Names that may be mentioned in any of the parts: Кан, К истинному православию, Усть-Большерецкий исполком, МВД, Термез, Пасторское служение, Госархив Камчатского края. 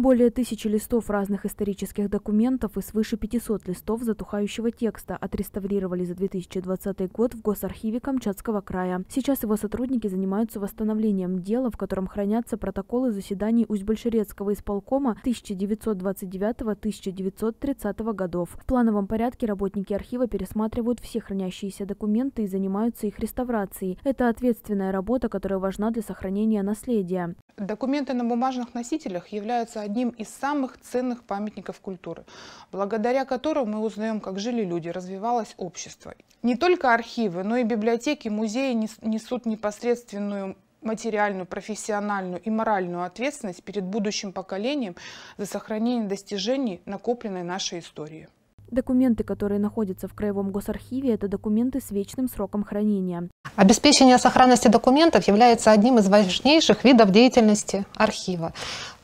Более 1000 листов разных исторических документов и свыше 500 листов затухающего текста отреставрировали за 2020 год в Госархиве Камчатского края. Сейчас его сотрудники занимаются восстановлением дела, в котором хранятся протоколы заседаний Усть-Большерецкого исполкома 1929-1930 годов. В плановом порядке работники архива пересматривают все хранящиеся документы и занимаются их реставрацией. Это ответственная работа, которая важна для сохранения наследия. Документы на бумажных носителях являются одним из самых ценных памятников культуры, благодаря которым мы узнаем, как жили люди, развивалось общество. Не только архивы, но и библиотеки, музеи несут непосредственную материальную, профессиональную и моральную ответственность перед будущим поколением за сохранение достижений, накопленной нашей истории. Документы, которые находятся в Краевом госархиве, это документы с вечным сроком хранения. Обеспечение сохранности документов является одним из важнейших видов деятельности архива.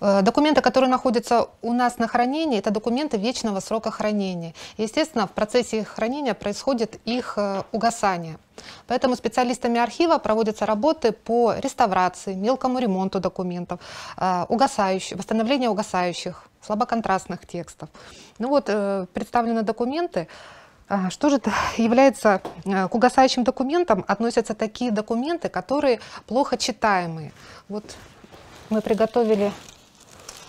Документы, которые находятся у нас на хранении, это документы вечного срока хранения. Естественно, в процессе их хранения происходит их угасание. Поэтому специалистами архива проводятся работы по реставрации, мелкому ремонту документов, восстановлению угасающих, слабоконтрастных текстов. Ну вот, представлены документы. Что же является к угасающим документам? Относятся такие документы, которые плохо читаемые. Вот мы приготовили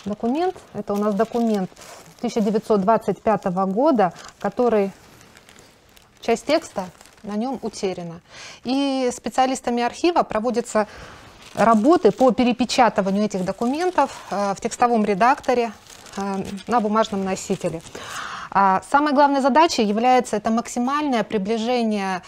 документ. Это у нас документ 1925 года, который часть текста на нем утеряна. И специалистами архива проводятся работы по перепечатыванию этих документов в текстовом редакторе на бумажном носителе. Самой главной задачей является это максимальное приближение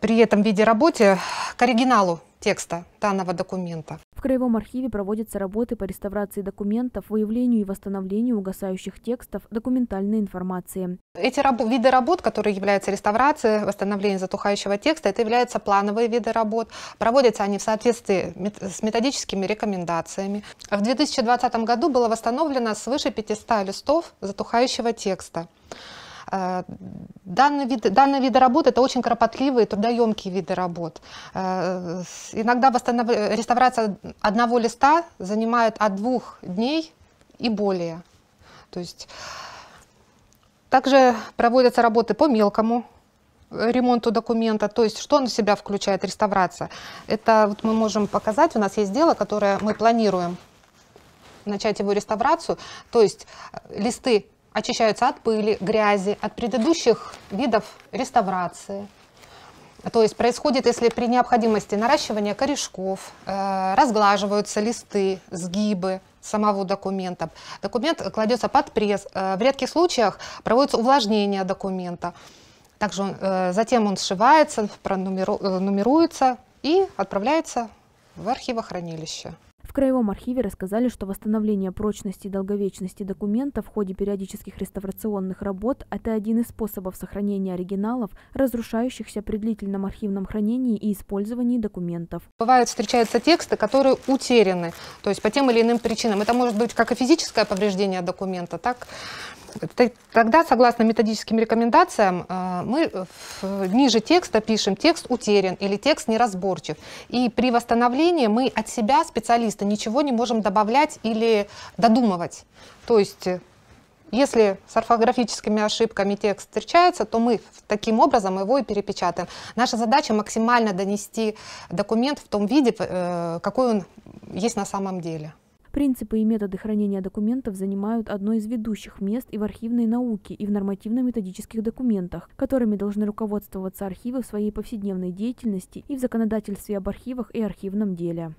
при этом виде работы к оригиналу текста данного документа. В Краевом архиве проводятся работы по реставрации документов, выявлению и восстановлению угасающих текстов, документальной информации. Эти виды работ, которые являются реставрацией, восстановлением затухающего текста, это являются плановые виды работ. Проводятся они в соответствии с методическими рекомендациями. В 2020 году было восстановлено свыше 500 листов затухающего текста. Данные виды работ – это очень кропотливые, трудоемкие виды работ. Иногда реставрация одного листа занимает от 2 дней и более. То есть, также проводятся работы по мелкому ремонту документа. То есть, что он в себя включает, реставрация? Это вот мы можем показать, у нас есть дело, которое мы планируем начать его реставрацию. То есть, листы очищаются от пыли, грязи, от предыдущих видов реставрации. То есть происходит, если при необходимости наращивания корешков, разглаживаются листы, сгибы самого документа. Документ кладется под пресс. В редких случаях проводится увлажнение документа. Также затем он сшивается, нумеруется и отправляется в архивохранилище. В Краевом архиве рассказали, что восстановление прочности и долговечности документа в ходе периодических реставрационных работ – это один из способов сохранения оригиналов, разрушающихся при длительном архивном хранении и использовании документов. Бывают, встречаются тексты, которые утеряны, то есть по тем или иным причинам. Это может быть как и физическое повреждение документа, так и... Тогда, согласно методическим рекомендациям, мы ниже текста пишем «текст утерян» или «текст неразборчив». И при восстановлении мы от себя, специалиста, ничего не можем добавлять или додумывать. То есть, если с орфографическими ошибками текст встречается, то мы таким образом его и перепечатаем. Наша задача максимально донести документ в том виде, какой он есть на самом деле. Принципы и методы хранения документов занимают одно из ведущих мест и в архивной науке, и в нормативно-методических документах, которыми должны руководствоваться архивы в своей повседневной деятельности и в законодательстве об архивах и архивном деле.